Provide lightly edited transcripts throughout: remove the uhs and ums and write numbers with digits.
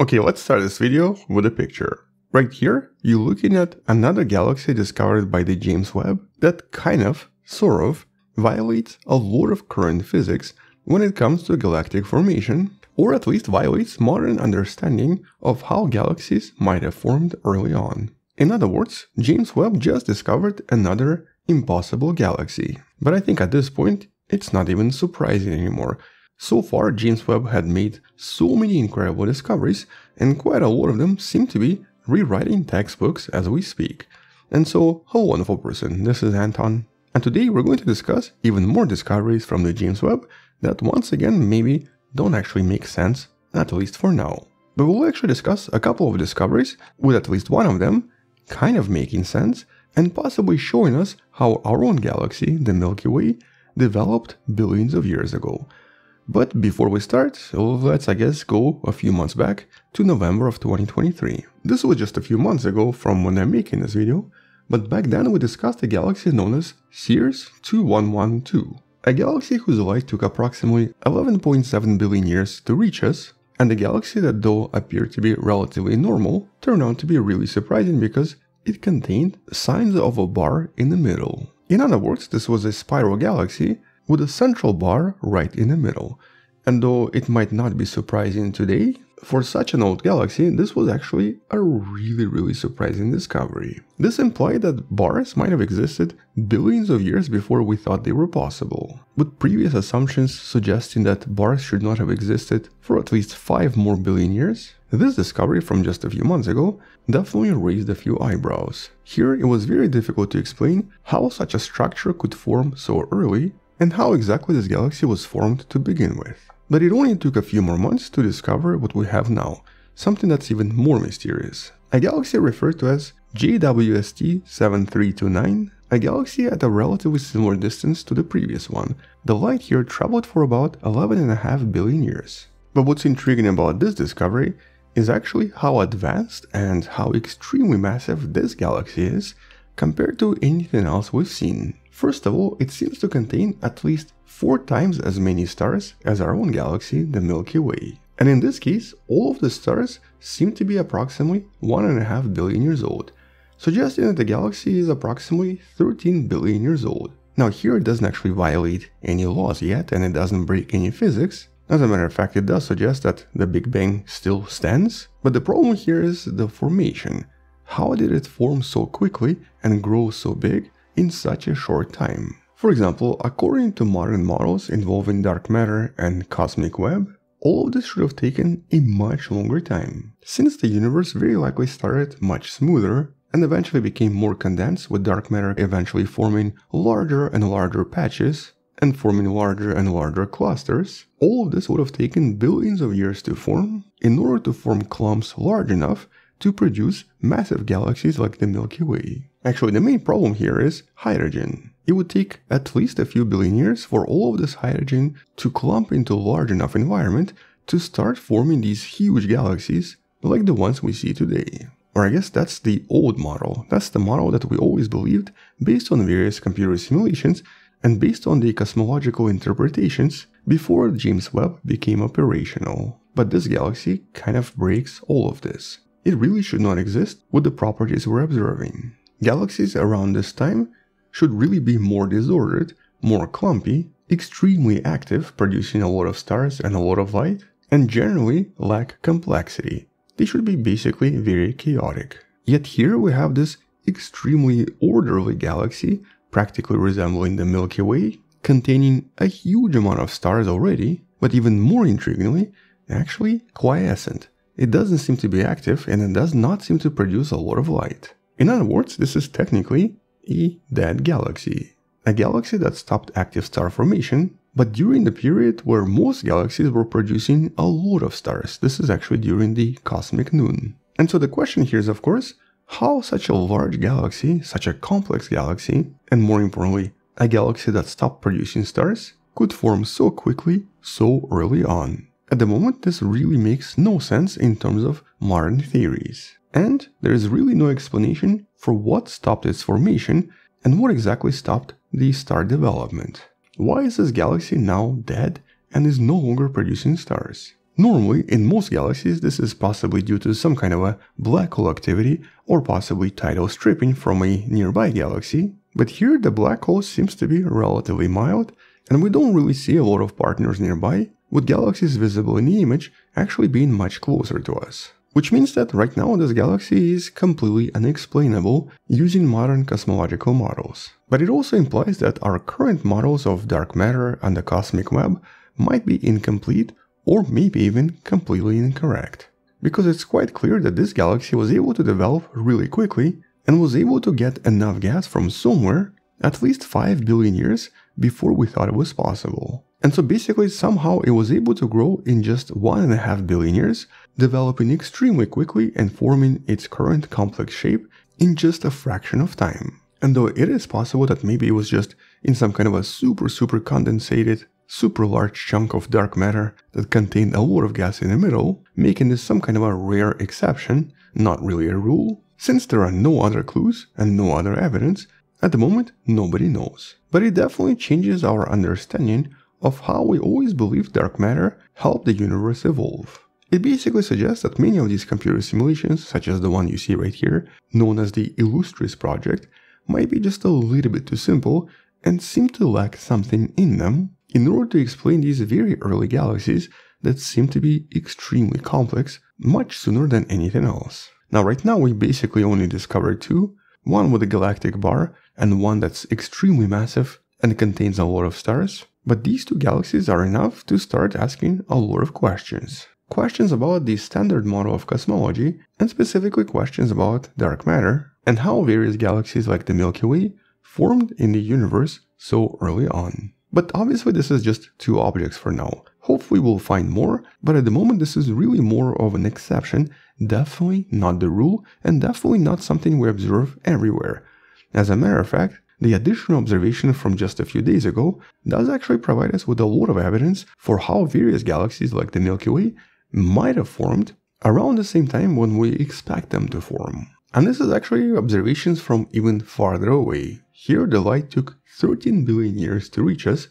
Okay, let's start this video with a picture. Right here, you're looking at another galaxy discovered by the James Webb that sort of, violates a lot of current physics when it comes to galactic formation, or at least violates modern understanding of how galaxies might have formed early on. In other words, James Webb just discovered another impossible galaxy. But I think at this point, it's not even surprising anymore. So far, James Webb had made so many incredible discoveries, and quite a lot of them seem to be rewriting textbooks as we speak. And so, hello wonderful person, this is Anton. And today we're going to discuss even more discoveries from the James Webb that once again maybe don't actually make sense, at least for now. But we'll actually discuss a couple of discoveries, with at least one of them kind of making sense and possibly showing us how our own galaxy, the Milky Way, developed billions of years ago. But before we start, let's I guess go a few months back to November of 2023. This was just a few months ago from when I'm making this video, but back then we discussed a galaxy known as Sears 2112, a galaxy whose light took approximately 11.7 billion years to reach us, and a galaxy that though appeared to be relatively normal, turned out to be really surprising because it contained signs of a bar in the middle. In other words, this was a spiral galaxy with a central bar right in the middle. And though it might not be surprising today, for such an old galaxy, this was actually a really surprising discovery. This implied that bars might have existed billions of years before we thought they were possible, with previous assumptions suggesting that bars should not have existed for at least 5 more billion years. This discovery from just a few months ago definitely raised a few eyebrows. Here it was very difficult to explain how such a structure could form so early, and how exactly this galaxy was formed to begin with. But it only took a few more months to discover what we have now, something that's even more mysterious. A galaxy referred to as JWST 7329, a galaxy at a relatively similar distance to the previous one. The light here traveled for about 11.5 billion years. But what's intriguing about this discovery is actually how advanced and how extremely massive this galaxy is compared to anything else we've seen. First of all, it seems to contain at least 4 times as many stars as our own galaxy, the Milky Way. And in this case, all of the stars seem to be approximately 1.5 billion years old, suggesting that the galaxy is approximately 13 billion years old. Now here it doesn't actually violate any laws yet, and it doesn't break any physics. As a matter of fact, it does suggest that the Big Bang still stands, but the problem here is the formation. How did it form so quickly and grow so big in such a short time? For example, according to modern models involving dark matter and cosmic web, all of this should have taken a much longer time, since the universe very likely started much smoother and eventually became more condensed, with dark matter eventually forming larger and larger patches and forming larger and larger clusters. All of this would have taken billions of years to form in order to form clumps large enough to produce massive galaxies like the Milky Way. Actually, the main problem here is hydrogen. It would take at least a few billion years for all of this hydrogen to clump into a large enough environment to start forming these huge galaxies like the ones we see today. Or I guess that's the old model. That's the model that we always believed based on various computer simulations and based on the cosmological interpretations before James Webb became operational. But this galaxy kind of breaks all of this. It really should not exist with the properties we're observing. Galaxies around this time should really be more disordered, more clumpy, extremely active, producing a lot of stars and a lot of light, and generally lack complexity. They should be basically very chaotic. Yet here we have this extremely orderly galaxy, practically resembling the Milky Way, containing a huge amount of stars already, but even more intriguingly, actually quiescent. It doesn't seem to be active, and it does not seem to produce a lot of light. In other words, this is technically a dead galaxy. A galaxy that stopped active star formation, but during the period where most galaxies were producing a lot of stars. This is actually during the cosmic noon. And so the question here is, of course, how such a large galaxy, such a complex galaxy, and more importantly, a galaxy that stopped producing stars, could form so quickly, so early on. At the moment, this really makes no sense in terms of modern theories. And there is really no explanation for what stopped its formation and what exactly stopped the star development. Why is this galaxy now dead and is no longer producing stars? Normally, in most galaxies, this is possibly due to some kind of a black hole activity or possibly tidal stripping from a nearby galaxy, but here the black hole seems to be relatively mild, and we don't really see a lot of partners nearby, with galaxies visible in the image actually being much closer to us. Which means that right now this galaxy is completely unexplainable using modern cosmological models. But it also implies that our current models of dark matter and the cosmic web might be incomplete or maybe even completely incorrect. Because it's quite clear that this galaxy was able to develop really quickly and was able to get enough gas from somewhere at least 5 billion years before we thought it was possible. And so basically somehow it was able to grow in just 1.5 billion years, developing extremely quickly and forming its current complex shape in just a fraction of time. And though it is possible that maybe it was just in some kind of a super condensated, super large chunk of dark matter that contained a lot of gas in the middle, making this some kind of a rare exception, not really a rule, since there are no other clues and no other evidence, at the moment nobody knows. But it definitely changes our understanding of how we always believed dark matter helped the universe evolve. It basically suggests that many of these computer simulations, such as the one you see right here, known as the Illustris Project, might be just a little bit too simple and seem to lack something in them in order to explain these very early galaxies that seem to be extremely complex much sooner than anything else. Now right now we basically only discovered two, one with a galactic bar and one that's extremely massive and contains a lot of stars. But these two galaxies are enough to start asking a lot of questions. Questions about the standard model of cosmology, and specifically questions about dark matter, and how various galaxies like the Milky Way formed in the universe so early on. But obviously this is just two objects for now. Hopefully we'll find more, but at the moment this is really more of an exception, definitely not the rule, and definitely not something we observe everywhere. As a matter of fact, the additional observation from just a few days ago does actually provide us with a lot of evidence for how various galaxies like the Milky Way might have formed around the same time when we expect them to form. And this is actually observations from even farther away. Here the light took 13 billion years to reach us,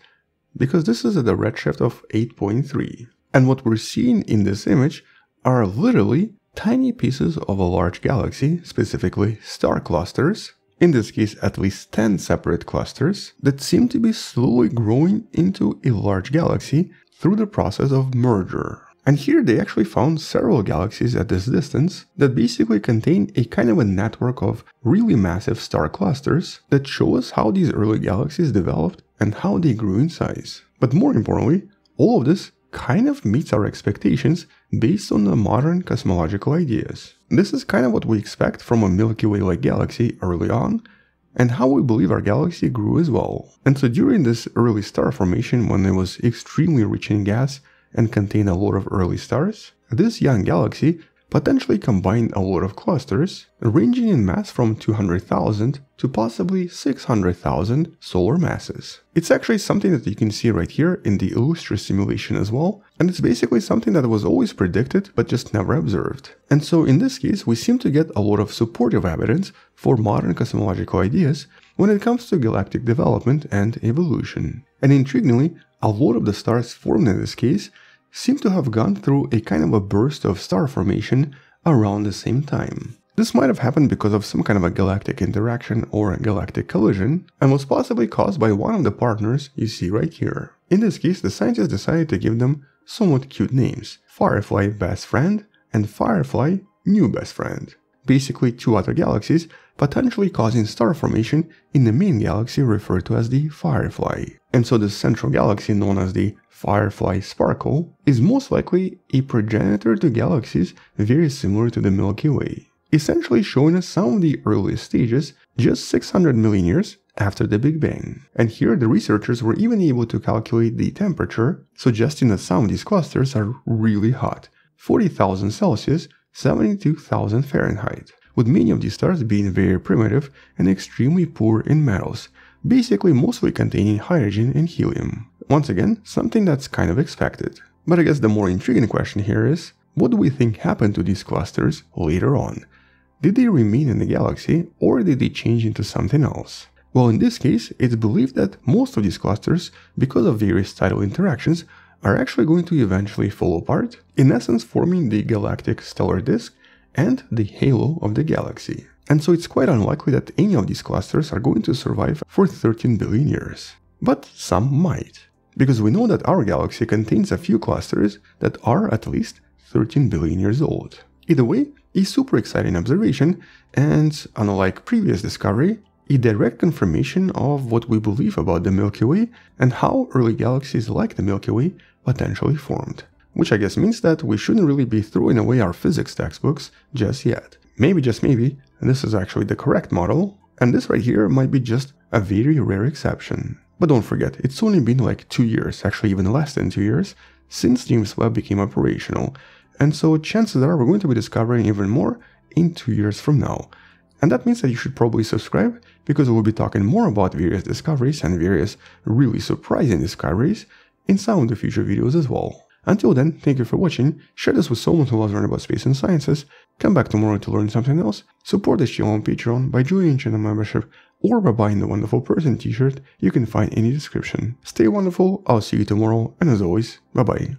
because this is at a redshift of 8.3. And what we're seeing in this image are literally tiny pieces of a large galaxy, specifically star clusters, in this case at least 10 separate clusters, that seem to be slowly growing into a large galaxy through the process of merger. And here they actually found several galaxies at this distance that basically contain a kind of a network of really massive star clusters that show us how these early galaxies developed and how they grew in size. But more importantly, all of this kind of meets our expectations based on the modern cosmological ideas. This is kind of what we expect from a Milky Way-like galaxy early on, and how we believe our galaxy grew as well. And so during this early star formation, when it was extremely rich in gas and contained a lot of early stars, this young galaxy potentially combined a lot of clusters, ranging in mass from 200,000 to possibly 600,000 solar masses. It's actually something that you can see right here in the Illustris simulation as well, and it's basically something that was always predicted but just never observed. And so in this case, we seem to get a lot of supportive evidence for modern cosmological ideas when it comes to galactic development and evolution. And intriguingly, a lot of the stars formed in this case seem to have gone through a kind of a burst of star formation around the same time. This might have happened because of some kind of a galactic interaction or a galactic collision, and was possibly caused by one of the partners you see right here. In this case, the scientists decided to give them somewhat cute names, Firefly Best Friend and Firefly New Best Friend, basically two other galaxies potentially causing star formation in the main galaxy referred to as the Firefly. And so this central galaxy, known as the Firefly Sparkle, is most likely a progenitor to galaxies very similar to the Milky Way, essentially showing us some of the earliest stages just 600 million years after the Big Bang. And here the researchers were even able to calculate the temperature, suggesting that some of these clusters are really hot, 40,000 Celsius, 72,000 Fahrenheit, with many of these stars being very primitive and extremely poor in metals, basically mostly containing hydrogen and helium. Once again, something that's kind of expected. But I guess the more intriguing question here is, what do we think happened to these clusters later on? Did they remain in the galaxy, or did they change into something else? Well, in this case, it's believed that most of these clusters, because of various tidal interactions, are actually going to eventually fall apart, in essence forming the galactic stellar disk and the halo of the galaxy. And so it's quite unlikely that any of these clusters are going to survive for 13 billion years. But some might, because we know that our galaxy contains a few clusters that are at least 13 billion years old. Either way, a super exciting observation, and unlike previous discovery, a direct confirmation of what we believe about the Milky Way and how early galaxies like the Milky Way potentially formed. Which I guess means that we shouldn't really be throwing away our physics textbooks just yet. Maybe, just maybe, this is actually the correct model, and this right here might be just a very rare exception. But don't forget, it's only been like 2 years, actually even less than 2 years, since James Webb became operational, and so chances are we're going to be discovering even more in 2 years from now. And that means that you should probably subscribe, because we'll be talking more about various discoveries and various really surprising discoveries in some of the future videos as well. Until then, thank you for watching, share this with someone who loves learning about space and sciences, come back tomorrow to learn something else, support this channel on Patreon by joining channel membership or by buying the Wonderful Person t-shirt you can find in the description. Stay wonderful, I'll see you tomorrow, and as always, bye bye.